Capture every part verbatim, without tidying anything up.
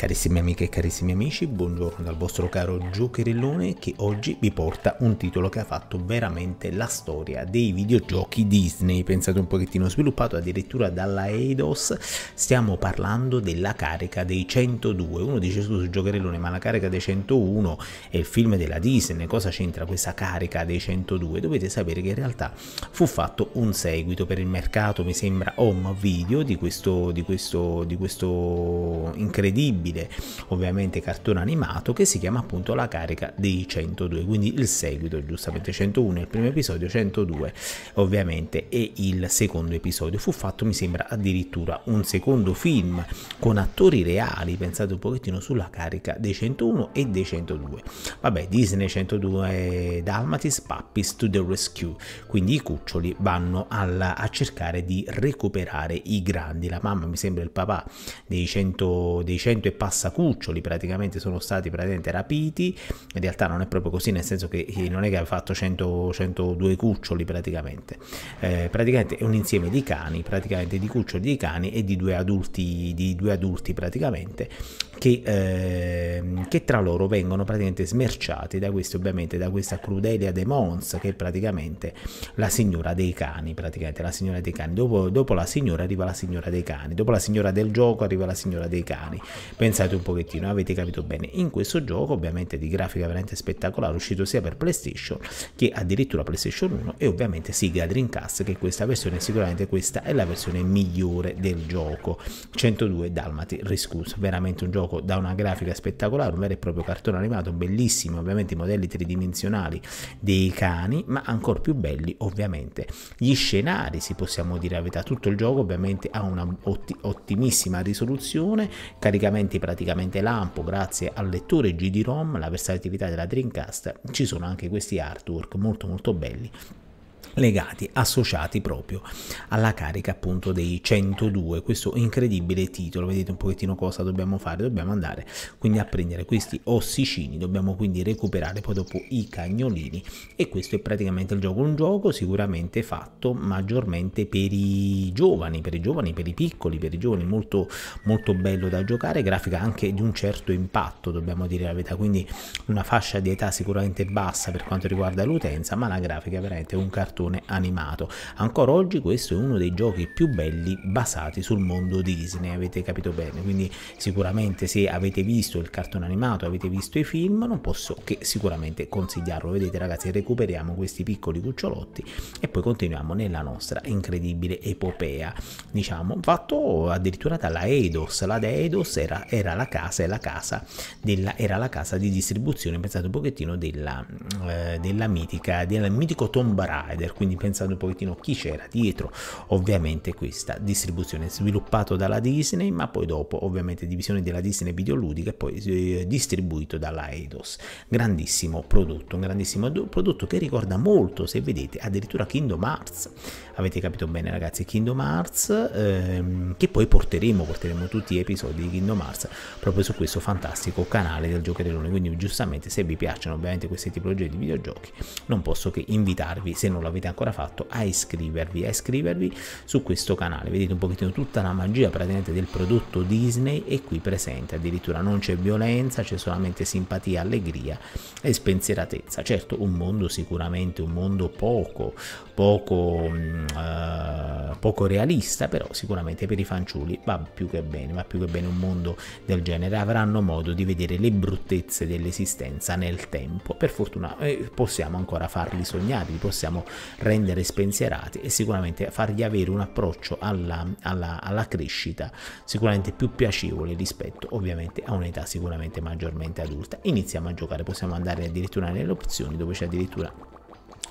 Carissime amiche e carissimi amici, buongiorno dal vostro caro Giocherellone che oggi vi porta un titolo che ha fatto veramente la storia dei videogiochi Disney, pensate un pochettino, sviluppato addirittura dalla Eidos. Stiamo parlando della carica dei centodue. Uno dice: scusa Giocherellone, ma la carica dei centouno è il film della Disney, cosa c'entra questa carica dei centodue? Dovete sapere che in realtà fu fatto un seguito per il mercato, mi sembra home video, di questo, di questo, di questo incredibile ovviamente cartone animato che si chiama appunto La carica dei centodue, quindi il seguito. Giustamente centouno è il primo episodio, centodue ovviamente è il secondo episodio. Fu fatto, mi sembra, addirittura un secondo film con attori reali, pensate un pochettino, sulla carica dei centouno e dei centodue. Vabbè, Disney centodue Dalmatians Pups to the Rescue, quindi i cuccioli vanno alla, a cercare di recuperare i grandi. La mamma, mi sembra il papà, dei cento dei cento e passacuccioli praticamente sono stati praticamente rapiti. In realtà non è proprio così, nel senso che non è che ha fatto cento, centodue cuccioli praticamente, eh, praticamente è un insieme di cani, praticamente di cuccioli di cani e di due adulti, di due adulti praticamente che, eh, che tra loro vengono praticamente smerciati da questi, ovviamente da questa Crudelia de Mons, che è praticamente la signora dei cani, praticamente la signora dei cani. Dopo, dopo la signora arriva la signora dei cani, dopo la signora del gioco arriva la signora dei cani. Pensate un pochettino, avete capito bene. In questo gioco ovviamente di grafica veramente spettacolare, uscito sia per PlayStation che addirittura PlayStation uno e ovviamente Sega Dreamcast, che questa versione, sicuramente questa è la versione migliore del gioco centodue Dalmati Rescue. Veramente un gioco da una grafica spettacolare, un vero e proprio cartone animato bellissimo, ovviamente i modelli tridimensionali dei cani, ma ancora più belli ovviamente gli scenari, si possiamo dire la verità. Tutto il gioco ovviamente ha una otti ottimissima risoluzione, carica praticamente lampo grazie al lettore G D ROM, la versatilità della Dreamcast. Ci sono anche questi artwork molto molto belli legati, associati proprio alla carica appunto dei centodue. Questo incredibile titolo, vedete un pochettino cosa dobbiamo fare. Dobbiamo andare quindi a prendere questi ossicini, dobbiamo quindi recuperare poi dopo i cagnolini, e questo è praticamente il gioco. Un gioco sicuramente fatto maggiormente per i giovani, per i giovani, per i piccoli, per i giovani, molto molto bello da giocare, grafica anche di un certo impatto, dobbiamo dire la verità, quindi una fascia di età sicuramente bassa per quanto riguarda l'utenza, ma la grafica è veramente un cartone animato. Ancora oggi questo è uno dei giochi più belli basati sul mondo Disney, avete capito bene. Quindi sicuramente, se avete visto il cartone animato, avete visto i film, non posso che sicuramente consigliarlo. Vedete ragazzi, recuperiamo questi piccoli cucciolotti e poi continuiamo nella nostra incredibile epopea, diciamo, fatto addirittura dalla Eidos. La Eidos era, era la casa, la casa della, era la casa di distribuzione, pensate un pochettino, della, eh, della mitica, del mitico Tomb Raider. Quindi pensando un pochettino chi c'era dietro ovviamente questa distribuzione, sviluppato dalla Disney, ma poi dopo ovviamente divisione della Disney videoludica e poi eh, distribuito dalla Eidos. Grandissimo prodotto, un grandissimo prodotto che ricorda molto, se vedete, addirittura Kingdom Hearts, avete capito bene ragazzi, Kingdom Hearts, ehm, che poi porteremo, porteremo tutti gli episodi di Kingdom Hearts proprio su questo fantastico canale del Giocherellone. Quindi giustamente, se vi piacciono ovviamente queste tipologie di videogiochi, non posso che invitarvi, se non la avete ancora fatto, a iscrivervi a iscrivervi su questo canale. Vedete un pochettino tutta la magia praticamente del prodotto Disney è qui presente, addirittura non c'è violenza, c'è solamente simpatia, allegria e spensieratezza. Certo, un mondo sicuramente un mondo poco poco eh, poco realista, però sicuramente per i fanciulli va più che bene, va più che bene. Un mondo del genere avranno modo di vedere le bruttezze dell'esistenza nel tempo, per fortuna eh, possiamo ancora farli sognare, li possiamo rendere spensierati e sicuramente fargli avere un approccio alla, alla, alla crescita sicuramente più piacevole rispetto ovviamente a un'età sicuramente maggiormente adulta. Iniziamo a giocare, possiamo andare addirittura nelle opzioni dove c'è addirittura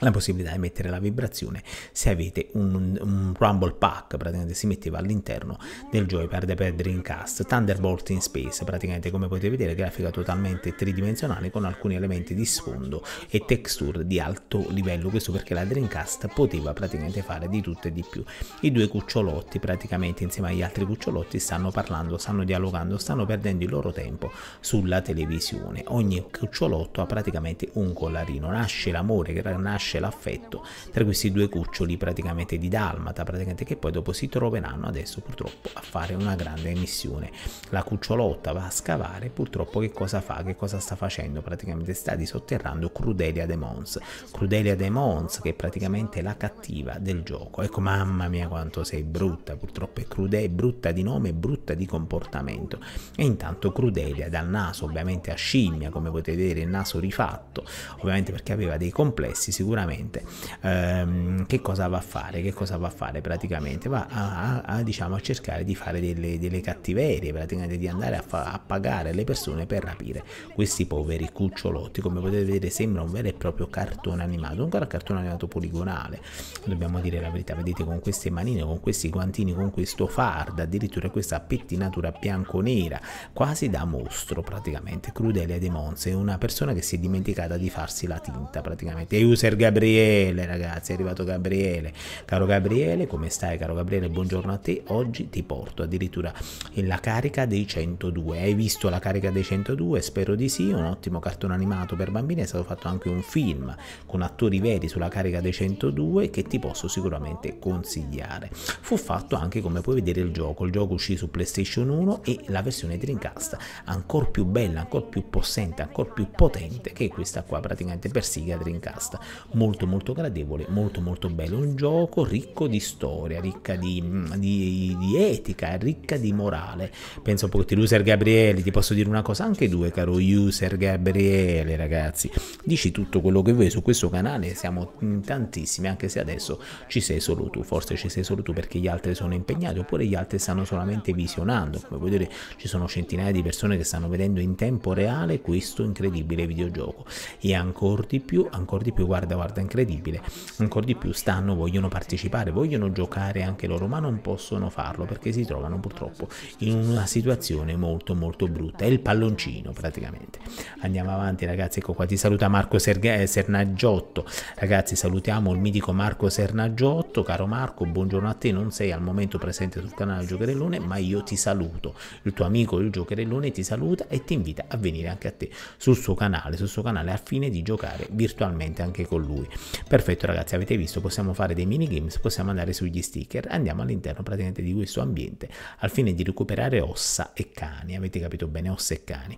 la possibilità di mettere la vibrazione se avete un, un Rumble Pack, praticamente si metteva all'interno del joypad per Dreamcast. Thunderbolt in Space, praticamente come potete vedere grafica totalmente tridimensionale con alcuni elementi di sfondo e texture di alto livello, questo perché la Dreamcast poteva praticamente fare di tutto e di più. I due cucciolotti praticamente insieme agli altri cucciolotti stanno parlando, stanno dialogando, stanno perdendo il loro tempo sulla televisione. Ogni cucciolotto ha praticamente un collarino, nasce l'amore, nasce nasce l'affetto tra questi due cuccioli praticamente di dalmata, praticamente, che poi dopo si troveranno adesso purtroppo a fare una grande missione. La cucciolotta va a scavare, purtroppo che cosa fa? Che cosa sta facendo? Praticamente sta disotterrando Crudelia de Mons. Crudelia de Mons, che è praticamente la cattiva del gioco. Ecco, mamma mia quanto sei brutta, purtroppo è crudele, è brutta di nome, è brutta di comportamento. E intanto Crudelia, dal naso ovviamente a scimmia, come potete vedere il naso rifatto, ovviamente perché aveva dei complessi sicuramente, ehm, che cosa va a fare? Che cosa va a fare praticamente? Va a, a, a, diciamo, a cercare di fare delle, delle cattiverie, praticamente di andare a, a pagare le persone per rapire questi poveri cucciolotti. Come potete vedere sembra un vero e proprio cartone animato, un cartone animato poligonale, dobbiamo dire la verità. Vedete, con queste manine, con questi guantini, con questo fardo, addirittura questa pettinatura bianco-nera quasi da mostro praticamente. Crudelia de Mons è una persona che si è dimenticata di farsi la tinta praticamente. E user Gabriele, ragazzi, è arrivato Gabriele. Caro Gabriele, come stai caro Gabriele? Buongiorno a te. Oggi ti porto addirittura in La carica dei centodue. Hai visto La carica dei centodue? Spero di sì, un ottimo cartone animato per bambini. È stato fatto anche un film con attori veri sulla carica dei centodue che ti posso sicuramente consigliare. Fu fatto anche, come puoi vedere, il gioco. Il gioco uscì su PlayStation uno e la versione Dreamcast, ancor più bella, ancor più possente, ancor più potente che questa qua praticamente per Sega Dreamcast. Molto molto gradevole, molto molto bello, un gioco ricco di storia, ricca di, di, di etica, ricca di morale. Penso un po' che user Gabriele, ti posso dire una cosa, anche due caro user Gabriele, ragazzi, dici tutto quello che vuoi su questo canale, siamo in tantissimi, anche se adesso ci sei solo tu, forse ci sei solo tu perché gli altri sono impegnati, oppure gli altri stanno solamente visionando. Come puoi vedere ci sono centinaia di persone che stanno vedendo in tempo reale questo incredibile videogioco, e ancora di più, ancora di più, guarda guarda, incredibile, ancora di più stanno, vogliono partecipare, vogliono giocare anche loro, ma non possono farlo perché si trovano purtroppo in una situazione molto molto brutta, è il palloncino praticamente. Andiamo avanti ragazzi, ecco qua, ti saluta Marco Serg- Sernaggiotto, ragazzi salutiamo il mitico Marco Sernaggiotto. Caro Marco, buongiorno a te, non sei al momento presente sul canale Giocherellone, ma io ti saluto, il tuo amico il Giocherellone ti saluta e ti invita a venire anche a te sul suo canale, sul suo canale, al fine di giocare virtualmente anche con lui. Perfetto ragazzi, avete visto, possiamo fare dei minigames, possiamo andare sugli sticker, andiamo all'interno praticamente di questo ambiente al fine di recuperare ossa e cani, avete capito bene, ossa e cani.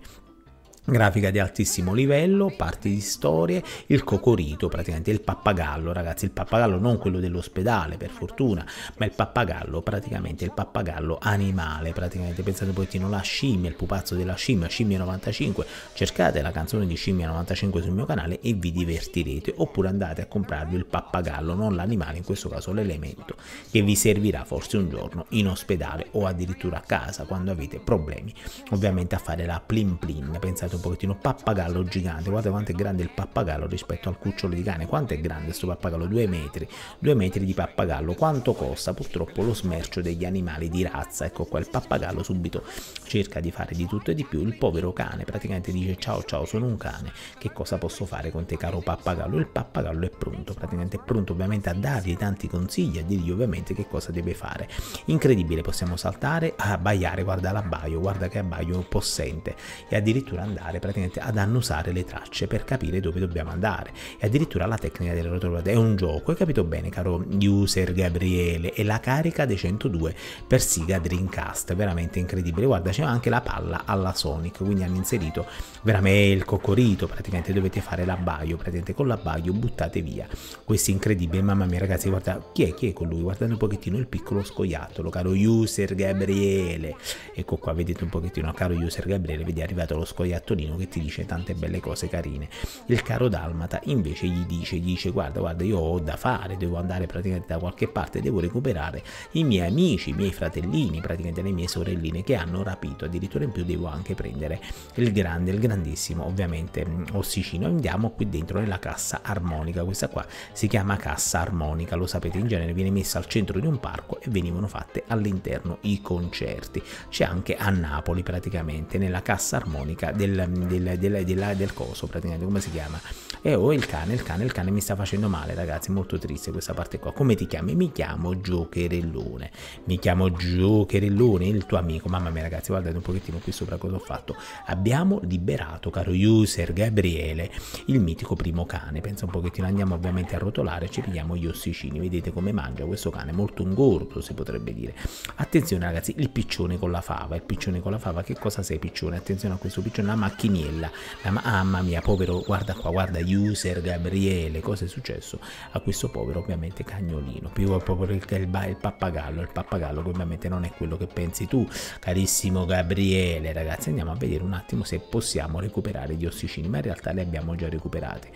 Grafica di altissimo livello, parti di storie, il cocorito praticamente, il pappagallo ragazzi, il pappagallo non quello dell'ospedale per fortuna, ma il pappagallo praticamente, il pappagallo animale praticamente. Pensate un pochettino, la scimmia, il pupazzo della scimmia, scimmia novantacinque, cercate la canzone di scimmia novantacinque sul mio canale e vi divertirete, oppure andate a comprarvi il pappagallo, non l'animale, in questo caso l'elemento che vi servirà forse un giorno in ospedale o addirittura a casa quando avete problemi ovviamente a fare la plin plin. Pensate un pochettino, pappagallo gigante, guardate quanto è grande il pappagallo rispetto al cucciolo di cane, quanto è grande questo pappagallo, due metri, due metri di pappagallo. Quanto costa purtroppo lo smercio degli animali di razza? Ecco qua, il pappagallo subito cerca di fare di tutto e di più, il povero cane praticamente dice ciao ciao sono un cane, che cosa posso fare con te caro pappagallo? Il pappagallo è pronto praticamente, è pronto ovviamente a dargli tanti consigli, a dirgli ovviamente che cosa deve fare. Incredibile, possiamo saltare, a abbaiare, guarda l'abbaio, guarda che abbaio possente, e addirittura andare praticamente ad annusare le tracce per capire dove dobbiamo andare, e addirittura la tecnica delle rotolate. È un gioco, hai capito bene caro user Gabriele, e La carica dei centodue per Sega Dreamcast, veramente incredibile. Guarda, c'è anche la palla alla Sonic, quindi hanno inserito veramente il cocorito praticamente, dovete fare l'abbaio praticamente, con l'abbaio buttate via questi incredibili, mamma mia ragazzi, guarda chi è, chi è con lui, guardate un pochettino il piccolo scoiattolo caro user Gabriele, ecco qua, vedete un pochettino caro user Gabriele, vedi è arrivato lo scoiattolo che ti dice tante belle cose carine. Il caro dalmata invece gli dice, gli dice guarda guarda, io ho da fare, devo andare praticamente da qualche parte, devo recuperare i miei amici, i miei fratellini praticamente, le mie sorelline che hanno rapito, addirittura in più devo anche prendere il grande, il grandissimo ovviamente ossicino. Andiamo qui dentro nella cassa armonica, questa qua si chiama cassa armonica, lo sapete, in genere viene messa al centro di un parco e venivano fatte all'interno i concerti, c'è anche a Napoli praticamente nella cassa armonica del del, del, del, del, del coso, praticamente, come si chiama? E ho il cane, il cane, il cane mi sta facendo male, ragazzi, molto triste questa parte qua. Come ti chiami? Mi chiamo Giocherellone, mi chiamo Giocherellone, il tuo amico. Mamma mia, ragazzi, guardate un pochettino qui sopra cosa ho fatto. Abbiamo liberato, caro user Gabriele, il mitico primo cane. Pensa un pochettino, andiamo ovviamente a rotolare, ci pigliamo gli ossicini, vedete come mangia questo cane, molto ingordo si potrebbe dire. Attenzione ragazzi, il piccione con la fava, il piccione con la fava, che cosa sei piccione? Attenzione a questo piccione, la macchinella, la ma mamma mia, povero, guarda qua, guarda user Gabriele, cosa è successo a questo povero ovviamente cagnolino, più povero il, il, il pappagallo, il pappagallo che ovviamente non è quello che pensi tu, carissimo Gabriele. Ragazzi, andiamo a vedere un attimo se possiamo recuperare gli ossicini, ma in realtà li abbiamo già recuperati,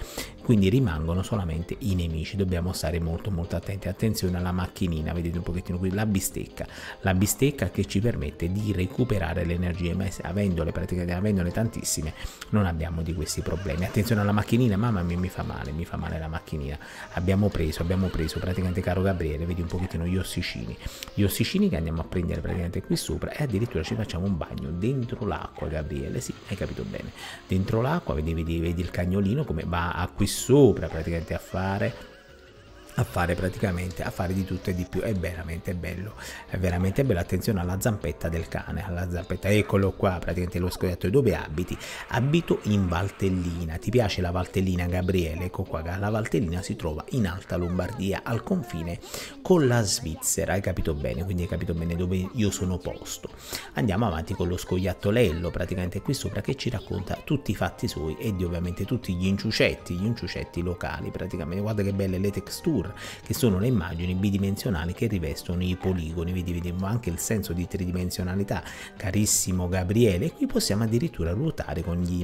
quindi rimangono solamente i nemici, dobbiamo stare molto molto attenti. Attenzione alla macchinina, vedete un pochettino qui, la bistecca, la bistecca che ci permette di recuperare le energie, ma avendole praticamente, avendole tantissime non abbiamo di questi problemi. Attenzione alla macchinina, mamma mia, mi fa male, mi fa male la macchinina. Abbiamo preso, abbiamo preso praticamente, caro Gabriele, vedi un pochettino gli ossicini, gli ossicini che andiamo a prendere praticamente qui sopra, e addirittura ci facciamo un bagno dentro l'acqua, Gabriele, sì, hai capito bene, dentro l'acqua. Vedi, vedi, vedi il cagnolino come va a qui sopra praticamente a fare a fare praticamente a fare di tutto e di più. È veramente bello, è veramente bello. Attenzione alla zampetta del cane, alla zampetta, eccolo qua praticamente lo scoiattolo. Dove abiti? Abito in Valtellina. Ti piace la Valtellina, Gabriele? Ecco qua, la Valtellina si trova in Alta Lombardia, al confine con la Svizzera, hai capito bene, quindi hai capito bene dove io sono posto. Andiamo avanti con lo scoiattolello praticamente qui sopra, che ci racconta tutti i fatti suoi e di ovviamente tutti gli inciucetti, gli inciucetti locali praticamente. Guarda che belle le texture, che sono le immagini bidimensionali che rivestono i poligoni, vedi, vediamo anche il senso di tridimensionalità, carissimo Gabriele. E qui possiamo addirittura ruotare con gli,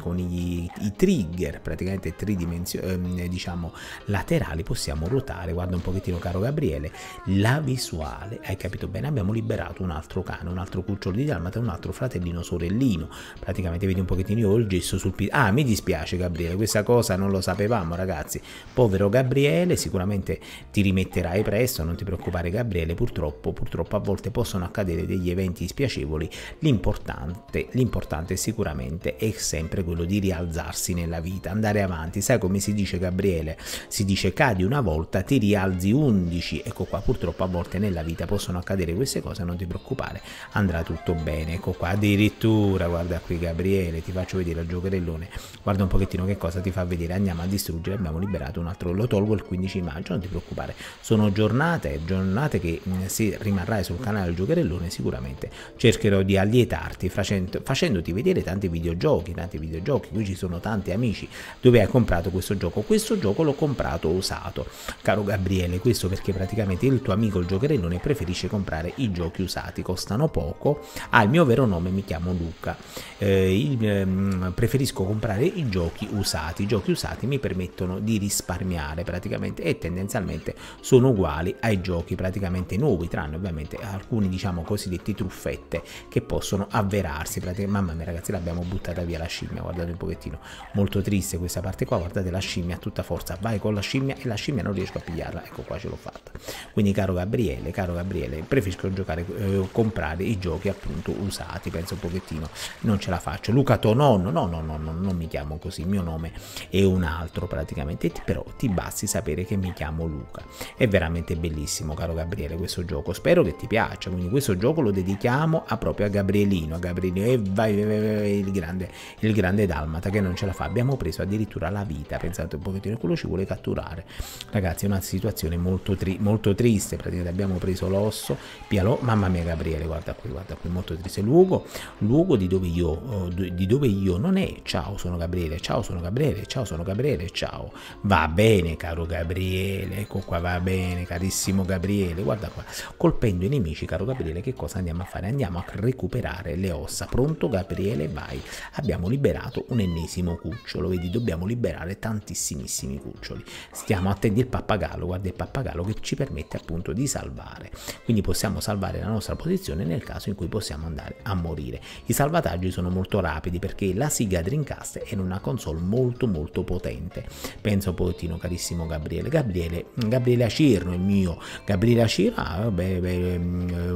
con gli, i trigger praticamente tridimensionali, eh, diciamo laterali, possiamo ruotare, guarda un pochettino caro Gabriele, la visuale, hai capito bene. Abbiamo liberato un altro cane, un altro cucciolo di dalmata, un altro fratellino sorellino praticamente, vedi un pochettino. Io ho il gesso sul piede, ah mi dispiace Gabriele, questa cosa non lo sapevamo ragazzi, povero Gabriele. Sicuramente Sicuramente ti rimetterai presto, non ti preoccupare Gabriele, purtroppo, purtroppo a volte possono accadere degli eventi spiacevoli, l'importante, l'importante sicuramente è sempre quello di rialzarsi nella vita, andare avanti. Sai come si dice Gabriele? Si dice cadi una volta, ti rialzi undici, ecco qua, purtroppo a volte nella vita possono accadere queste cose, non ti preoccupare, andrà tutto bene, ecco qua, addirittura, guarda qui Gabriele, ti faccio vedere il Giocherellone, guarda un pochettino che cosa ti fa vedere, andiamo a distruggere, abbiamo liberato un altro, lo tolgo il quindici, non ti preoccupare, sono giornate giornate che se rimarrai sul canale del Giocherellone sicuramente cercherò di allietarti facendo, facendoti vedere tanti videogiochi, tanti videogiochi, qui ci sono tanti amici. Dove hai comprato questo gioco? Questo gioco l'ho comprato usato, caro Gabriele, questo perché praticamente il tuo amico il Giocherellone preferisce comprare i giochi usati, costano poco. Ah, il mio vero nome, mi chiamo Luca, eh, il, eh, preferisco comprare i giochi usati, i giochi usati mi permettono di risparmiare praticamente e tendenzialmente sono uguali ai giochi praticamente nuovi, tranne ovviamente alcuni diciamo cosiddetti truffette che possono avverarsi praticamente. Mamma mia ragazzi, l'abbiamo buttata via la scimmia, guardate un pochettino, molto triste questa parte qua, guardate la scimmia a tutta forza, vai con la scimmia e la scimmia non riesco a pigliarla, ecco qua ce l'ho fatta. Quindi caro Gabriele, caro Gabriele, preferisco giocare, eh, comprare i giochi appunto usati, penso un pochettino, non ce la faccio. Luca Tononno, no no no no, non mi chiamo così, il mio nome è un altro praticamente, però ti basti sapere che mi chiamo Luca. È veramente bellissimo caro Gabriele questo gioco, spero che ti piaccia, quindi questo gioco lo dedichiamo a, proprio a Gabrielino, a Gabrielino e vai, vai, vai, il grande il grande dalmata che non ce la fa. Abbiamo preso addirittura la vita, pensate un pochettino, quello ci vuole catturare ragazzi, è una situazione molto, tri molto triste praticamente. Abbiamo preso l'osso, pialò, mamma mia Gabriele, guarda qui, guarda qui, molto triste. Luogo, luogo di dove io oh, di dove io non è, ciao sono Gabriele, ciao sono Gabriele, ciao sono Gabriele, ciao, va bene caro Gabriele, ecco qua, va bene carissimo Gabriele, guarda qua, colpendo i nemici caro Gabriele. Che cosa andiamo a fare? Andiamo a recuperare le ossa, pronto Gabriele, vai. Abbiamo liberato un ennesimo cucciolo, vedi, dobbiamo liberare tantissimissimi cuccioli, stiamo attenti al pappagallo, guarda il pappagallo che ci permette appunto di salvare, quindi possiamo salvare la nostra posizione nel caso in cui possiamo andare a morire. I salvataggi sono molto rapidi perché la Sega Dreamcast è una console molto molto potente, pensa un pochettino carissimo Gabriele. Gabriele, Gabriele Acirno, il mio Gabriele Acirno, beh, beh,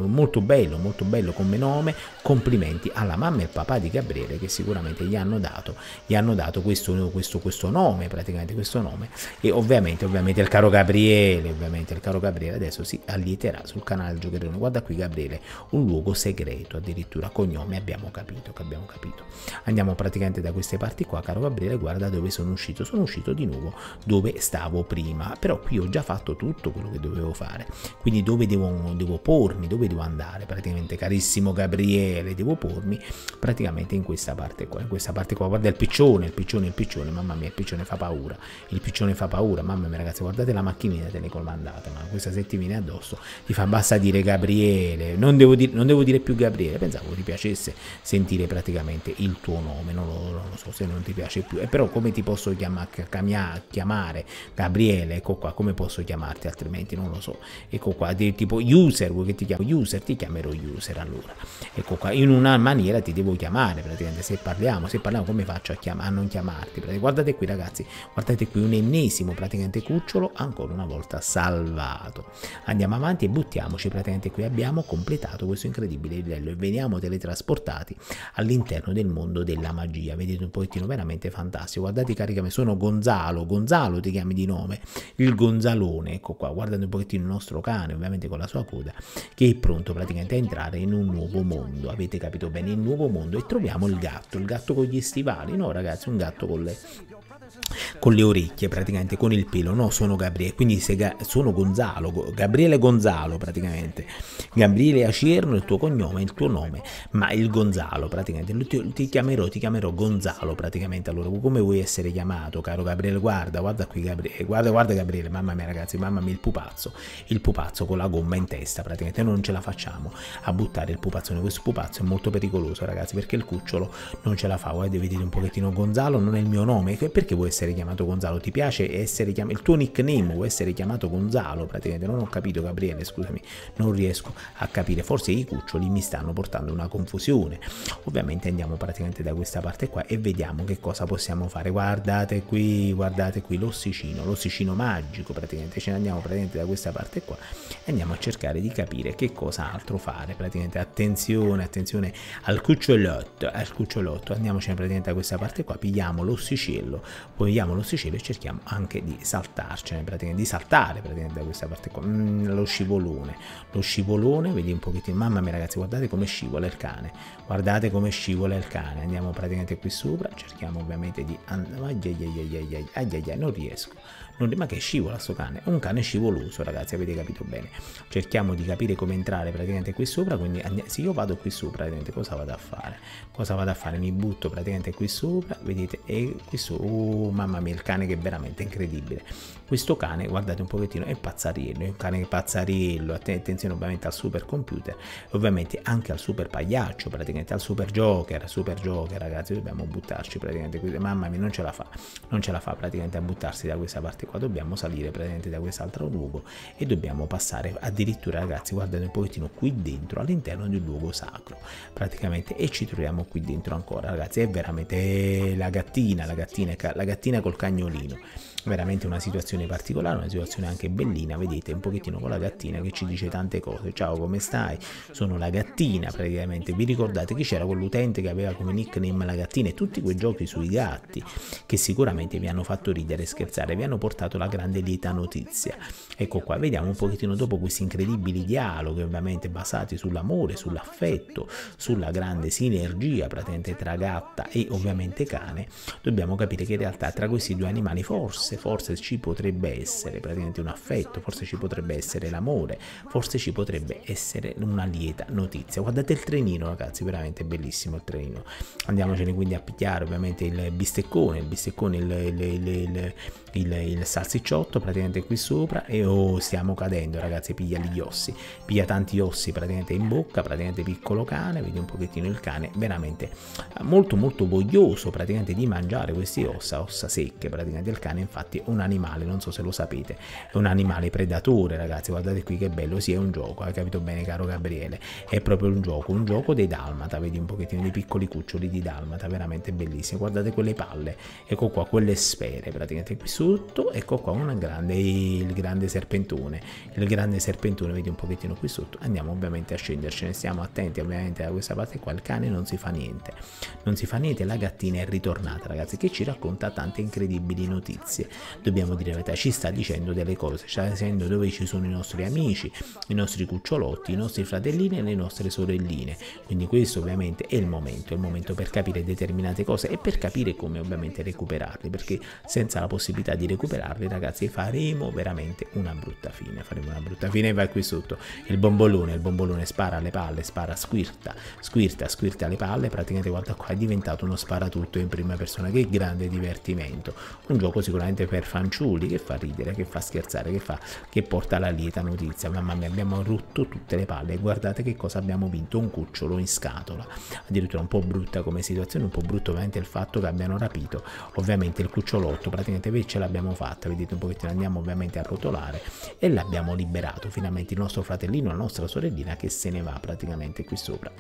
molto bello, molto bello come nome, complimenti alla mamma e al papà di Gabriele che sicuramente gli hanno dato, gli hanno dato questo, questo, questo nome, praticamente questo nome, e ovviamente, ovviamente il caro Gabriele, ovviamente il caro Gabriele adesso si allieterà sul canale del Giocherellone. Guarda qui Gabriele, un luogo segreto, addirittura cognome, abbiamo capito, che abbiamo capito. Andiamo praticamente da queste parti qua, caro Gabriele, guarda dove sono uscito, sono uscito di nuovo dove stavo prima, però qui ho già fatto tutto quello che dovevo fare, quindi dove devo, devo pormi, dove devo andare praticamente, carissimo Gabriele, devo pormi praticamente in questa parte qua, in questa parte qua, guarda il piccione, il piccione, il piccione, mamma mia, il piccione fa paura, il piccione fa paura, mamma mia ragazzi, guardate la macchinina telecomandata, ma questa se ti viene addosso ti fa, basta dire Gabriele, non devo dire, non devo dire più Gabriele, pensavo ti piacesse sentire praticamente il tuo nome, non lo, non lo so se non ti piace più, e eh, però come ti posso chiamare, chiamare Gabriele, ecco qua, come posso chiamarti altrimenti, non lo so, ecco qua, tipo user, vuoi che ti chiamo user, ti chiamerò user allora, ecco qua, in una maniera ti devo chiamare praticamente, se parliamo, se parliamo come faccio a, chiam a non chiamarti, guardate qui ragazzi, guardate qui un ennesimo praticamente cucciolo, ancora una volta salvato, andiamo avanti e buttiamoci praticamente qui, abbiamo completato questo incredibile livello e veniamo teletrasportati all'interno del mondo della magia, vedete un pochettino, veramente fantastico, guardate caricami, sono Gonzalo, Gonzalo ti chiami di nome, il Gonzalone, ecco qua, guardate un pochettino il nostro cane, ovviamente con la sua coda, che è pronto praticamente a entrare in un nuovo mondo, avete capito bene, il nuovo mondo, e troviamo il gatto, il gatto con gli stivali, no ragazzi, un gatto con le... con le orecchie praticamente, con il pelo, no, sono Gabriele, quindi se ga sono Gonzalo, Go Gabriele Gonzalo praticamente, Gabriele Acirno il tuo cognome, il tuo nome, ma il Gonzalo praticamente, ti, ti chiamerò, ti chiamerò Gonzalo praticamente, allora come vuoi essere chiamato caro Gabriele, guarda, guarda qui Gabriele, guarda, guarda Gabriele, mamma mia ragazzi, mamma mia il pupazzo, il pupazzo con la gomma in testa praticamente, noi non ce la facciamo a buttare il pupazzone, questo pupazzo è molto pericoloso ragazzi, perché il cucciolo non ce la fa, guarda, vedete un pochettino, Gonzalo non è il mio nome, perché vuoi essere chiamato Gonzalo, ti piace essere chiamato, il tuo nickname vuoi essere chiamato Gonzalo praticamente, non ho capito Gabriele, scusami, non riesco a capire, forse i cuccioli mi stanno portando una confusione, ovviamente andiamo praticamente da questa parte qua e vediamo che cosa possiamo fare, guardate qui, guardate qui l'ossicino, l'ossicino magico praticamente, ce ne andiamo praticamente da questa parte qua e andiamo a cercare di capire che cosa altro fare praticamente, attenzione, attenzione al cucciolotto, al cucciolotto, andiamocene praticamente da questa parte qua, pigliamo l'ossicello, vogliamo l'ossicello e cerchiamo anche di saltarcene praticamente, di saltare praticamente da questa parte qua, mm, lo scivolone, lo scivolone, vedi un pochettino, mamma mia ragazzi, guardate come scivola il cane, guardate come scivola il cane, andiamo praticamente qui sopra, cerchiamo ovviamente di andare, non riesco, non... ma che scivola sto cane, è un cane scivoloso ragazzi, avete capito bene, cerchiamo di capire come entrare praticamente qui sopra, quindi se io vado qui sopra praticamente cosa vado a fare, cosa vado a fare, mi butto praticamente qui sopra, vedete, e qui sopra, oh, mamma mia il cane che è veramente incredibile, questo cane guardate un pochettino è pazzariello, è un cane pazzariello, attenzione ovviamente al super computer, ovviamente anche al super pagliaccio praticamente, al super joker, super joker ragazzi, dobbiamo buttarci praticamente, mamma mia non ce la fa, non ce la fa praticamente a buttarsi da questa parte qua, dobbiamo salire praticamente da quest'altro luogo e dobbiamo passare addirittura ragazzi, guardate un pochettino qui dentro all'interno di un luogo sacro praticamente, e ci troviamo qui dentro ancora ragazzi, è veramente la gattina, la gattina, la gattina col cagnolino, veramente una situazione particolare, una situazione anche bellina, vedete un pochettino con la gattina che ci dice tante cose, ciao come stai, sono la gattina praticamente, vi ricordate che c'era quell'utente che aveva come nickname la gattina, e tutti quei giochi sui gatti che sicuramente vi hanno fatto ridere e scherzare, vi hanno portato la grande lieta notizia, ecco qua, vediamo un pochettino dopo questi incredibili dialoghi ovviamente basati sull'amore, sull'affetto, sulla grande sinergia praticamente tra gatta e ovviamente cane, dobbiamo capire che in realtà tra questi due animali forse forse ci potrebbe essere praticamente un affetto, forse ci potrebbe essere l'amore, forse ci potrebbe essere una lieta notizia, guardate il trenino ragazzi, veramente bellissimo il trenino, andiamocene quindi a pigliare ovviamente il bisteccone, il bisteccone, il, il, il, il, il, il salsicciotto praticamente qui sopra, e oh stiamo cadendo ragazzi, piglia gli ossi, piglia tanti ossi praticamente in bocca, praticamente piccolo cane, vedi un pochettino il cane veramente molto molto voglioso praticamente di mangiare queste ossa, ossa secche praticamente, il cane infatti è un animale, non so se lo sapete, è un animale predatore ragazzi, guardate qui che bello, sì è un gioco, hai capito bene caro Gabriele, è proprio un gioco, un gioco dei dalmata, vedi un pochettino dei piccoli cuccioli di dalmata, veramente bellissimo, guardate quelle palle, ecco qua, quelle sfere praticamente qui sotto, sotto, ecco qua una grande, il grande serpentone, il grande serpentone, vedi un pochettino qui sotto, andiamo ovviamente a scendercene, stiamo attenti ovviamente da questa parte qua, il cane non si fa niente, non si fa niente, la gattina è ritornata ragazzi, che ci racconta tante incredibili notizie, dobbiamo dire la verità, ci sta dicendo delle cose, ci sta dicendo dove ci sono i nostri amici, i nostri cucciolotti, i nostri fratellini e le nostre sorelline, quindi questo ovviamente è il momento, è il momento per capire determinate cose e per capire come ovviamente recuperarli, perché senza la possibilità di recuperarli ragazzi faremo veramente una brutta fine, faremo una brutta fine. E vai qui sotto il bombolone, il bombolone spara alle palle, spara, squirta, squirta, squirta alle palle, praticamente guarda qua, è diventato uno sparatutto in prima persona, che grande divertimento, un gioco sicuramente per fanciulli, che fa ridere, che fa scherzare, che fa, che porta la lieta notizia, mamma mia abbiamo rotto tutte le palle, guardate che cosa abbiamo vinto, un cucciolo in scatola, addirittura un po' brutta come situazione, un po' brutto ovviamente il fatto che abbiano rapito ovviamente il cucciolotto, praticamente ce l'abbiamo fatta, vedete un pochettino, andiamo ovviamente a rotolare e l'abbiamo liberato, finalmente il nostro fratellino, la nostra sorellina che se ne va praticamente qui sopra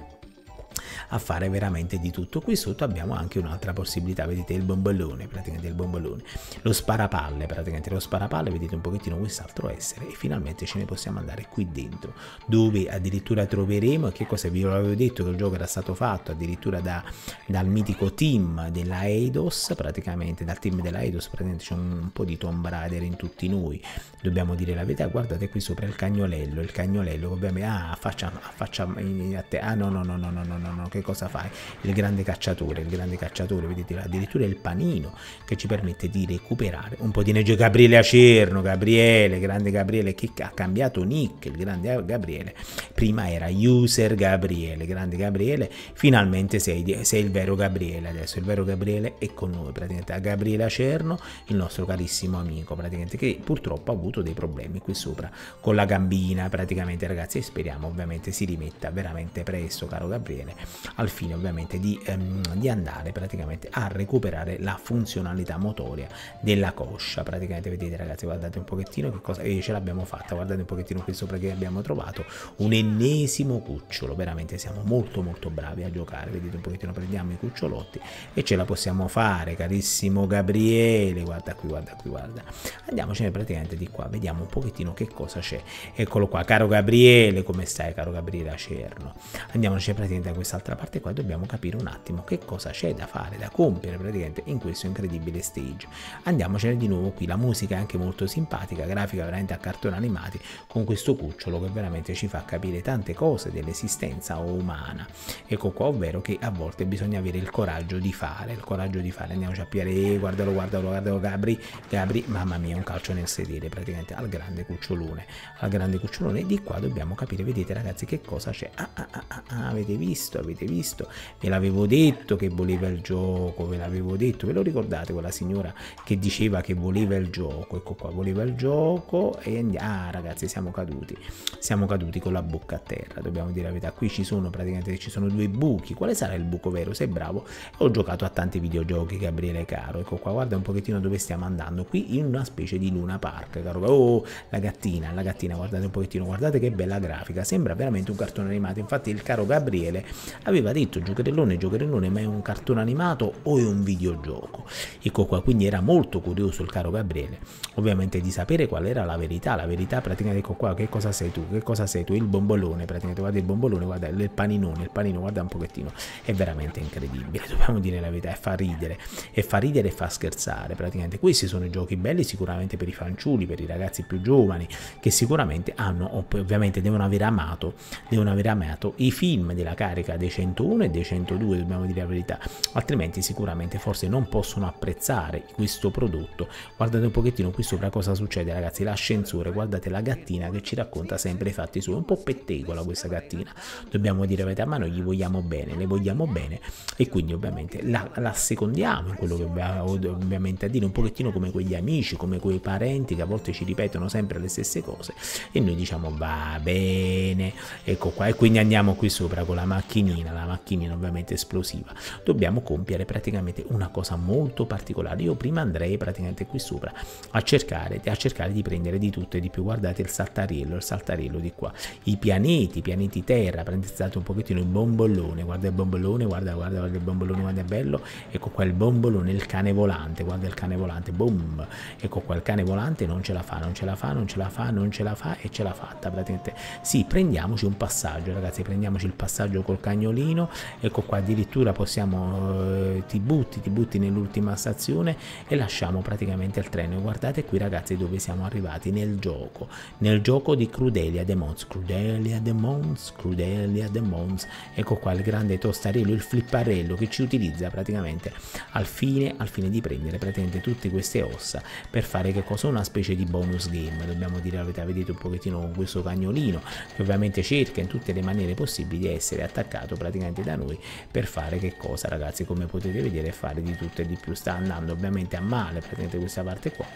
a fare veramente di tutto. Qui sotto abbiamo anche un'altra possibilità, vedete il bombolone, praticamente il bombolone, lo sparapalle, praticamente lo sparapalle, vedete un pochettino quest'altro essere, e finalmente ce ne possiamo andare qui dentro, dove addirittura troveremo, che cosa vi avevo detto, che il gioco era stato fatto addirittura da, dal mitico team della Eidos, praticamente dal team della Eidos, praticamente c'è un, un po' di Tomb Raider in tutti noi, dobbiamo dire la verità, guardate qui sopra il cagnolello, il cagnolello, ovviamente, ah, facciamo, facciamo a te, ah no no no no no no no, no. Che cosa fai? Il grande cacciatore, il grande cacciatore, vedete addirittura il panino che ci permette di recuperare un po' di energia. Gabriele Acerno, Gabriele, grande Gabriele che ha cambiato nick, il grande Gabriele, prima era user Gabriele, grande Gabriele, finalmente sei, sei il vero Gabriele, adesso il vero Gabriele è con noi, praticamente Gabriele Acerno, il nostro carissimo amico, praticamente che purtroppo ha avuto dei problemi qui sopra con la gambina, praticamente ragazzi, e speriamo ovviamente si rimetta veramente presto, caro Gabriele, al fine ovviamente di, ehm, di andare praticamente a recuperare la funzionalità motoria della coscia, praticamente vedete ragazzi, guardate un pochettino che cosa, eh, ce l'abbiamo fatta, guardate un pochettino qui sopra che abbiamo trovato un ennesimo cucciolo, veramente siamo molto molto bravi a giocare, vedete un pochettino, prendiamo i cucciolotti e ce la possiamo fare, carissimo Gabriele, guarda qui, guarda qui, guarda, andiamocene praticamente di qua, vediamo un pochettino che cosa c'è, eccolo qua, caro Gabriele, come stai caro Gabriele Acerno, andiamocene praticamente da quest'altra parte qua, dobbiamo capire un attimo che cosa c'è da fare, da compiere praticamente in questo incredibile stage, andiamocene di nuovo qui, la musica è anche molto simpatica, grafica veramente a cartoni animati, con questo cucciolo che veramente ci fa capire tante cose dell'esistenza umana, ecco qua, ovvero che a volte bisogna avere il coraggio di fare, il coraggio di fare, andiamoci a piare, eh, guardalo, guardalo, guardalo Gabri, Gabri, mamma mia, un calcio nel sedere praticamente al grande cucciolone, al grande cucciolone, di qua dobbiamo capire, vedete ragazzi che cosa c'è, ah, ah, ah, ah, avete visto, avete visto, ve l'avevo detto che voleva il gioco, ve l'avevo detto, ve lo ricordate quella signora che diceva che voleva il gioco, ecco qua, voleva il gioco e andiamo, ah ragazzi siamo caduti, siamo caduti con la bocca a terra, dobbiamo dire la verità, qui ci sono praticamente, ci sono due buchi, quale sarà il buco vero, sei bravo, ho giocato a tanti videogiochi Gabriele caro, ecco qua, guarda un pochettino dove stiamo andando, qui in una specie di Luna Park caro, oh la gattina, la gattina, guardate un pochettino, guardate che bella grafica, sembra veramente un cartone animato, infatti il caro Gabriele aveva detto Giocherellone, Giocherellone, ma è un cartone animato o è un videogioco? Ecco qua, quindi era molto curioso il caro Gabriele, ovviamente di sapere qual era la verità, la verità praticamente, ecco qua, che cosa sei tu, che cosa sei tu, il bombolone, praticamente, guarda il bombolone, guarda il paninone, il panino, guarda un pochettino, è veramente incredibile, dobbiamo dire la verità, e fa ridere, e fa ridere e fa scherzare, praticamente questi sono i giochi belli sicuramente per i fanciulli, per i ragazzi più giovani, che sicuramente hanno, ovviamente devono aver amato, devono aver amato i film della carica dei centouno e dei centodue, dobbiamo dire la verità, altrimenti sicuramente forse non possono apprezzare questo prodotto. Guardate un pochettino qui sopra cosa succede ragazzi, l'ascensore, guardate la gattina che ci racconta sempre i fatti suoi, un po' pettegola questa gattina, dobbiamo dire la verità, ma noi gli vogliamo bene, le vogliamo bene e quindi ovviamente la, la secondiamo in quello che abbiamo ovviamente a dire, un pochettino come quegli amici, come quei parenti che a volte ci ripetono sempre le stesse cose e noi diciamo va bene, ecco qua, e quindi andiamo qui sopra con la macchina macchinina, la macchinina ovviamente esplosiva. Dobbiamo compiere praticamente una cosa molto particolare. Io prima andrei praticamente qui sopra a cercare, a cercare di prendere di tutto e di più. Guardate il saltarello, il saltarello di qua, i pianeti, i pianeti terra, prendete un pochettino il bombolone, guarda il bombolone, guarda, guarda, guarda il bombolone, guarda è bello, ecco qua il bombolone, il cane volante, guarda il cane volante, boom, ecco qua il cane volante, non ce la fa, non ce la fa, non ce la fa, non ce la fa e ce l'ha fatta praticamente. Sì, prendiamoci un passaggio ragazzi, prendiamoci il passaggio col cagnolino, ecco qua addirittura possiamo, eh, ti butti, ti butti nell'ultima stazione e lasciamo praticamente il treno. E guardate qui ragazzi dove siamo arrivati nel gioco, nel gioco di Crudelia de Mons, Crudelia de Mons, Crudelia de Mons, ecco qua il grande tostarello, il flipparello che ci utilizza praticamente al fine, al fine di prendere praticamente tutte queste ossa per fare che cosa? Una specie di bonus game, dobbiamo dire la verità. Vedete un pochettino con questo cagnolino che ovviamente cerca in tutte le maniere possibili di essere attaccato praticamente da noi per fare che cosa ragazzi? Come potete vedere fare di tutto e di più, sta andando ovviamente a male praticamente questa parte qua,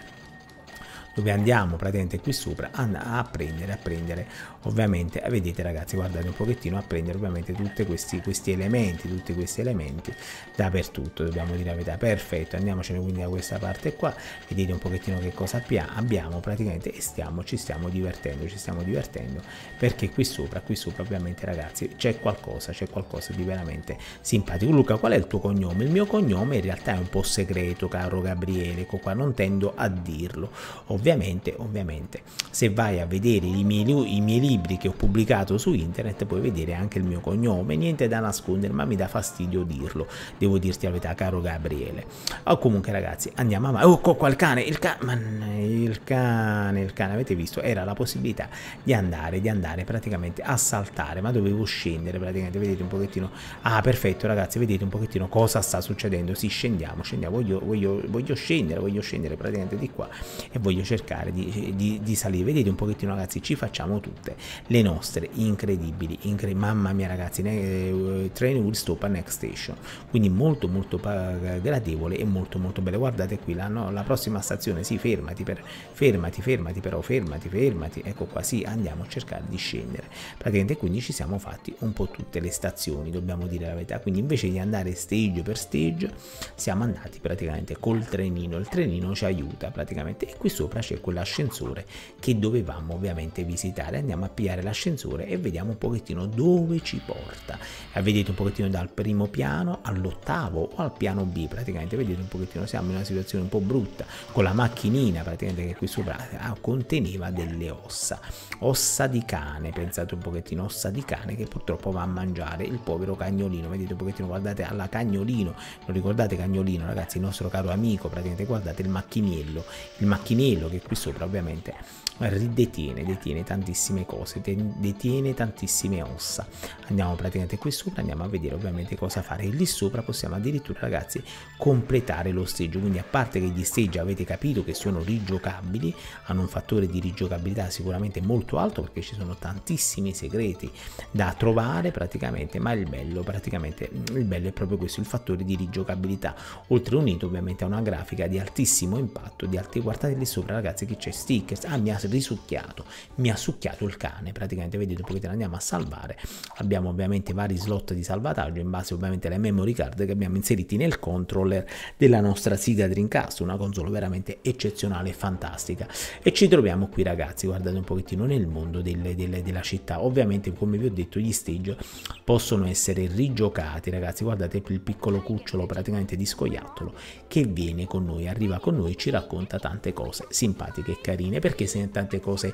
dove andiamo praticamente qui sopra a prendere, a prendere ovviamente, vedete ragazzi, guardate un pochettino, a prendere ovviamente tutti questi, questi elementi, tutti questi elementi dappertutto, dobbiamo dire la verità. Perfetto, andiamocene quindi da questa parte qua, vedete un pochettino che cosa abbiamo praticamente e stiamo, ci stiamo divertendo, ci stiamo divertendo perché qui sopra, qui sopra ovviamente ragazzi c'è qualcosa, c'è qualcosa di veramente simpatico. Luca, qual è il tuo cognome? Il mio cognome in realtà è un po' segreto, caro Gabriele, ecco qua, non tendo a dirlo. Ovviamente, ovviamente, se vai a vedere i miei, i miei libri che ho pubblicato su internet puoi vedere anche il mio cognome, niente da nascondere, ma mi dà fastidio dirlo, devo dirti la verità, caro Gabriele. O comunque ragazzi, andiamo avanti. Oh, qua il cane, il cane, man, il cane, il cane, avete visto? Era la possibilità di andare, di andare praticamente a saltare, ma dovevo scendere praticamente, vedete un pochettino. Ah, perfetto ragazzi, vedete un pochettino cosa sta succedendo. Sì, scendiamo, scendiamo, voglio, voglio, voglio scendere, voglio scendere praticamente di qua e voglio scendere, cercare di, di, di salire. Vedete un pochettino ragazzi, ci facciamo tutte le nostre incredibili, incre mamma mia ragazzi, eh, train will stop a next station, quindi molto molto gradevole e molto molto bello. Guardate qui la, no, la prossima stazione, sì, fermati, per, fermati, fermati però, fermati, fermati, ecco qua, sì, andiamo a cercare di scendere praticamente. Quindi ci siamo fatti un po' tutte le stazioni, dobbiamo dire la verità, quindi invece di andare stage per stage siamo andati praticamente col trenino, il trenino ci aiuta praticamente e qui sopra c'è quell'ascensore che dovevamo ovviamente visitare. Andiamo a pigliare l'ascensore e vediamo un pochettino dove ci porta. Vedete un pochettino dal primo piano all'ottavo o al piano B praticamente, vedete un pochettino, siamo in una situazione un po' brutta con la macchinina praticamente che qui sopra ah, conteneva delle ossa, ossa di cane, pensate un pochettino, ossa di cane che purtroppo va a mangiare il povero cagnolino. Vedete un pochettino, guardate alla cagnolino, lo ricordate cagnolino ragazzi, il nostro caro amico praticamente, guardate il macchinello, il macchinello che qui sopra ovviamente detiene, detiene tantissime cose, detiene tantissime ossa. Andiamo praticamente qui sopra, andiamo a vedere ovviamente cosa fare e lì sopra possiamo addirittura ragazzi completare lo stage. Quindi a parte che gli stage avete capito che sono rigiocabili, hanno un fattore di rigiocabilità sicuramente molto alto perché ci sono tantissimi segreti da trovare praticamente, ma il bello praticamente, il bello è proprio questo, il fattore di rigiocabilità, oltre unito ovviamente a una grafica di altissimo impatto, di alti. Guardate lì sopra ragazzi che c'è stickers, ah mi ha risucchiato, mi ha succhiato il cane praticamente, vedete un pochettino, andiamo a salvare, abbiamo ovviamente vari slot di salvataggio in base ovviamente alle memory card che abbiamo inseriti nel controller della nostra Sega Dreamcast, una console veramente eccezionale e fantastica. E ci troviamo qui ragazzi, guardate un pochettino, nel mondo delle, delle, della città. Ovviamente come vi ho detto gli stage possono essere rigiocati ragazzi, guardate il piccolo cucciolo praticamente di scoiattolo che viene con noi, arriva con noi, ci racconta tante cose simpatiche e carine, perché se tante cose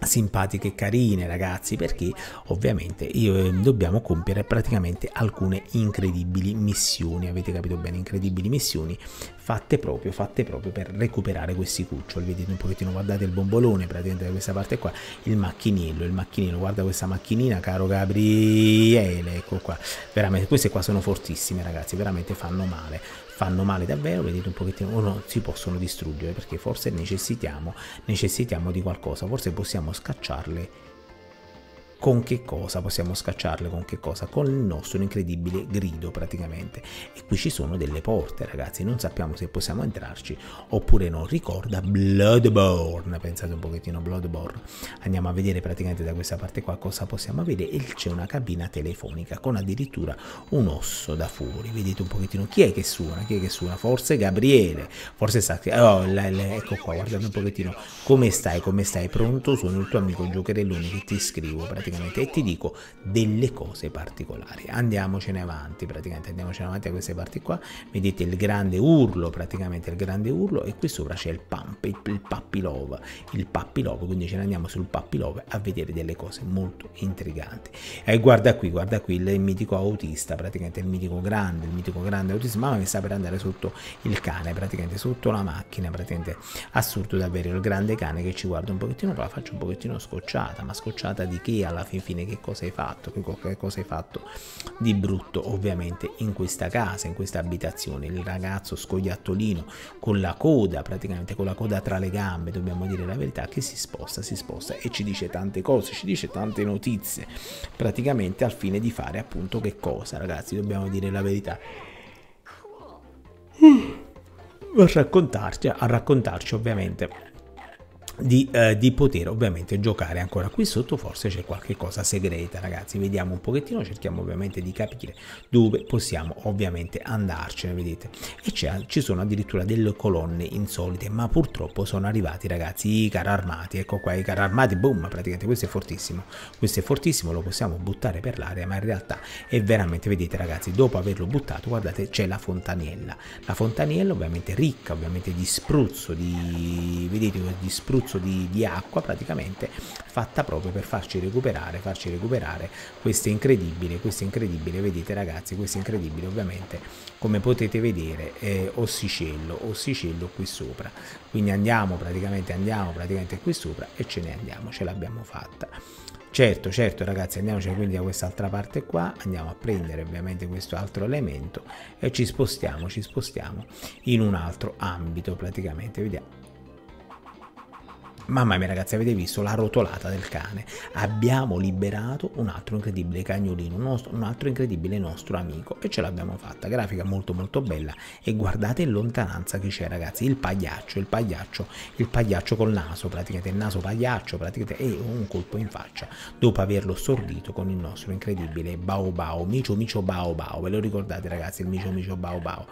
simpatiche e carine ragazzi, perché ovviamente io, eh, dobbiamo compiere praticamente alcune incredibili missioni, avete capito bene, incredibili missioni fatte proprio, fatte proprio per recuperare questi cuccioli. Vedete un pochettino, guardate il bombolone praticamente da questa parte qua, il macchinello, il macchinello, guarda questa macchinina, caro Gabriele, ecco qua, veramente queste qua sono fortissime ragazzi, veramente fanno male, fanno male davvero. Vedete un pochettino, o no, si possono distruggere perché forse necessitiamo, necessitiamo di qualcosa, forse possiamo scacciarle con che cosa possiamo scacciarle, con che cosa? Con il nostro incredibile grido praticamente. E qui ci sono delle porte, ragazzi, non sappiamo se possiamo entrarci oppure no. Ricorda Bloodborne, pensate un pochettino a Bloodborne. Andiamo a vedere praticamente da questa parte qua cosa possiamo vedere, e c'è una cabina telefonica con addirittura un osso da fuori. Vedete un pochettino chi è che suona, chi è che suona, forse Gabriele, forse sta... Oh, la, la, ecco qua, guardate un pochettino, come stai, come stai, pronto? Sono il tuo amico Giocherellone che ti scrivo praticamente e ti dico delle cose particolari. Andiamocene avanti praticamente, andiamocene avanti a queste parti qua. Vedete il grande urlo praticamente, il grande urlo, e qui sopra c'è il pump, il, il pappilova, il pappilova, quindi ce ne andiamo sul pappilova a vedere delle cose molto intriganti. E guarda qui, guarda qui il mitico autista praticamente, il mitico grande, il mitico grande autista, ma che sta per andare sotto il cane praticamente, sotto la macchina praticamente, assurdo davvero il grande cane che ci guarda un pochettino con la faccia un pochettino scocciata. Ma scocciata di che? Alla fin fine che cosa hai fatto, che cosa hai fatto di brutto ovviamente in questa casa, in questa abitazione? Il ragazzo scoiattolino con la coda praticamente, con la coda tra le gambe, dobbiamo dire la verità, che si sposta, si sposta e ci dice tante cose, ci dice tante notizie praticamente, al fine di fare appunto che cosa, ragazzi, dobbiamo dire la verità, a raccontarci, a raccontarci ovviamente Di, eh, di poter ovviamente giocare ancora. Qui sotto forse c'è qualche cosa segreta, ragazzi, vediamo un pochettino, cerchiamo ovviamente di capire dove possiamo ovviamente andarcene, vedete, e ci sono addirittura delle colonne insolite, ma purtroppo sono arrivati, ragazzi, i carri armati. Ecco qua i carri armati, boom, praticamente questo è fortissimo, questo è fortissimo, lo possiamo buttare per l'aria, ma in realtà è veramente, vedete ragazzi, dopo averlo buttato, guardate, c'è la fontanella, la fontanella ovviamente ricca ovviamente di spruzzo, di, vedete, di spruzzo Di, di acqua praticamente, fatta proprio per farci recuperare farci recuperare questo incredibile, questo incredibile, vedete ragazzi, questo incredibile ovviamente, come potete vedere, eh, ossicello ossicello qui sopra. Quindi andiamo praticamente andiamo praticamente qui sopra e ce ne andiamo, ce l'abbiamo fatta. Certo, certo ragazzi, andiamoci quindi da quest'altra parte qua, andiamo a prendere ovviamente questo altro elemento e ci spostiamo ci spostiamo in un altro ambito praticamente, vediamo. Mamma mia ragazzi, avete visto la rotolata del cane? Abbiamo liberato un altro incredibile cagnolino, un, nostro, un altro incredibile nostro amico, e ce l'abbiamo fatta. Grafica molto molto bella, e guardate in lontananza che c'è, ragazzi, il pagliaccio, il pagliaccio, il pagliaccio col naso praticamente, il naso pagliaccio praticamente, e un colpo in faccia dopo averlo stordito con il nostro incredibile baobao, micio micio baobao, ve lo ricordate ragazzi, il micio micio baobao?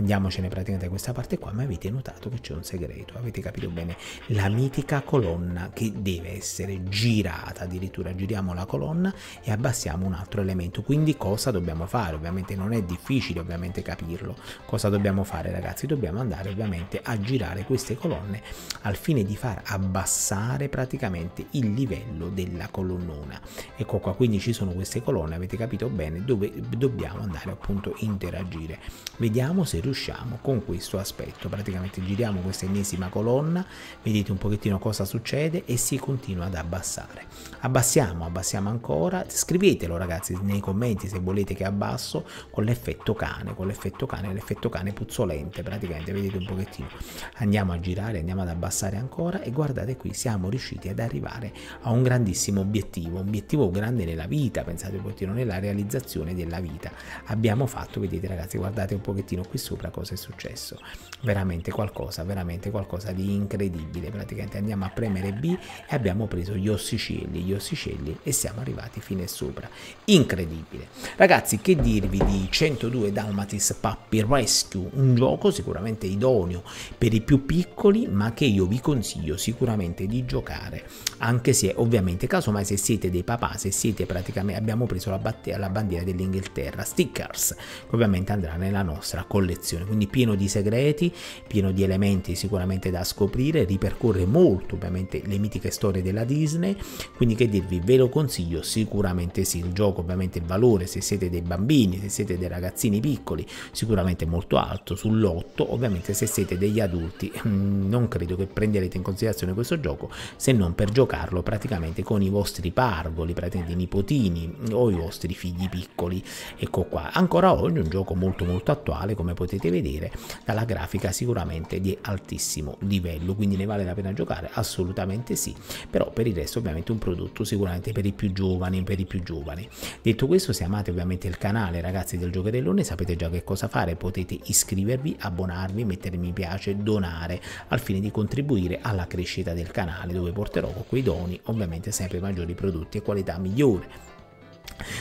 Andiamocene praticamente a questa parte qua, ma avete notato che c'è un segreto, avete capito bene, la mitica colonna che deve essere girata. Addirittura giriamo la colonna e abbassiamo un altro elemento. Quindi cosa dobbiamo fare? Ovviamente non è difficile ovviamente capirlo cosa dobbiamo fare, ragazzi. Dobbiamo andare ovviamente a girare queste colonne al fine di far abbassare praticamente il livello della colonnona. Ecco qua, quindi ci sono queste colonne, avete capito bene, dove dobbiamo andare appunto interagire. Vediamo se riusciamo con questo aspetto. Praticamente giriamo questa ennesima colonna, vedete un pochettino cosa succede, e si continua ad abbassare. Abbassiamo, abbassiamo ancora. Scrivetelo ragazzi nei commenti se volete che abbasso con l'effetto cane, con l'effetto cane, l'effetto cane puzzolente praticamente, vedete un pochettino. Andiamo a girare, andiamo ad abbassare ancora, e guardate qui, siamo riusciti ad arrivare a un grandissimo obiettivo, un obiettivo grande nella vita, pensate un pochettino, nella realizzazione della vita. Abbiamo fatto, vedete ragazzi, guardate un pochettino qui sopra cosa è successo, veramente qualcosa, veramente qualcosa di incredibile praticamente. Andiamo a premere B e abbiamo preso gli ossicelli, gli ossicelli e siamo arrivati fino e sopra. Incredibile ragazzi, che dirvi di centodue Dalmatians Pups to the Rescue, un gioco sicuramente idoneo per i più piccoli, ma che io vi consiglio sicuramente di giocare, anche se ovviamente casomai se siete dei papà, se siete praticamente, abbiamo preso la, la bandiera dell'Inghilterra, stickers che ovviamente andrà nella nostra collezione. Quindi pieno di segreti, pieno di elementi sicuramente da scoprire, ripercorre molto ovviamente le mitiche storie della Disney. Quindi che dirvi, ve lo consiglio sicuramente sì, il gioco ovviamente il valore se siete dei bambini, se siete dei ragazzini piccoli, sicuramente molto alto sull'otto. Ovviamente se siete degli adulti non credo che prenderete in considerazione questo gioco, se non per giocarlo praticamente con i vostri pargoli, praticamente i nipotini o i vostri figli piccoli. Ecco qua, ancora oggi un gioco molto molto attuale, come potete vedere dalla grafica sicuramente di altissimo livello, quindi ne vale la pena giocare. giocare, assolutamente sì, però per il resto ovviamente un prodotto sicuramente per i più giovani, per i più giovani. Detto questo, se amate ovviamente il canale ragazzi del Giocherellone sapete già che cosa fare, potete iscrivervi, abbonarvi, mettere mi piace, donare al fine di contribuire alla crescita del canale, dove porterò con quei doni ovviamente sempre maggiori prodotti e qualità migliore.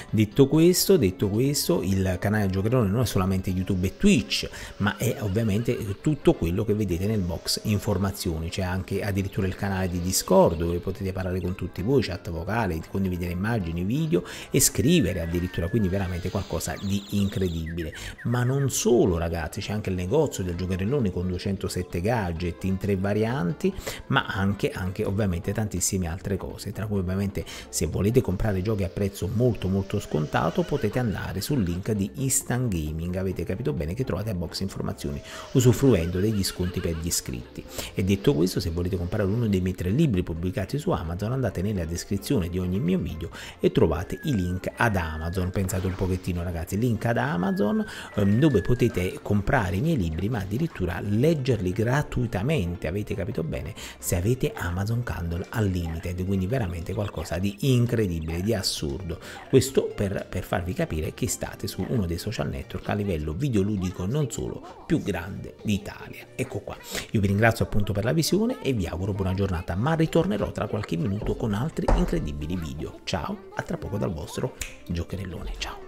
Detto questo, detto questo, il canale Giocherellone non è solamente YouTube e Twitch, ma è ovviamente tutto quello che vedete nel box informazioni. C'è anche addirittura il canale di Discord dove potete parlare con tutti voi, chat vocale, condividere immagini, video e scrivere addirittura, quindi veramente qualcosa di incredibile. Ma non solo ragazzi, c'è anche il negozio del Giocherellone con duecentosette gadget in tre varianti, ma anche, anche ovviamente tantissime altre cose, tra cui ovviamente se volete comprare giochi a prezzo molto molto scontato potete andare sul link di Instant Gaming, avete capito bene, che trovate a box informazioni, usufruendo degli sconti per gli iscritti. E detto questo, se volete comprare uno dei miei tre libri pubblicati su Amazon, andate nella descrizione di ogni mio video e trovate i link ad Amazon. Pensate un pochettino ragazzi, link ad Amazon dove potete comprare i miei libri ma addirittura leggerli gratuitamente, avete capito bene, se avete Amazon Kindle Unlimited, quindi veramente qualcosa di incredibile, di assurdo. Questo per, per farvi capire che state su uno dei social network a livello videoludico, non solo, più grande d'Italia. Ecco qua, io vi ringrazio appunto per la visione e vi auguro buona giornata, ma ritornerò tra qualche minuto con altri incredibili video. Ciao, a tra poco dal vostro Giocherellone, ciao!